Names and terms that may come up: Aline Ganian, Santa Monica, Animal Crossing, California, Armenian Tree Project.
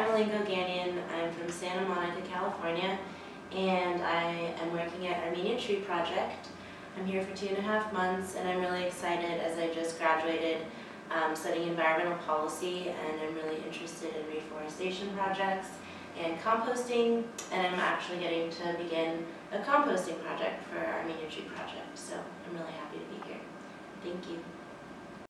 I'm Aline Ganian. I'm from Santa Monica, California, and I am working at Armenian Tree Project. I'm here for 2.5 months, and I'm really excited as I just graduated studying environmental policy, and I'm really interested in reforestation projects and composting, and I'm actually getting to begin a composting project for Armenian Tree Project, so I'm really happy to be here. Thank you.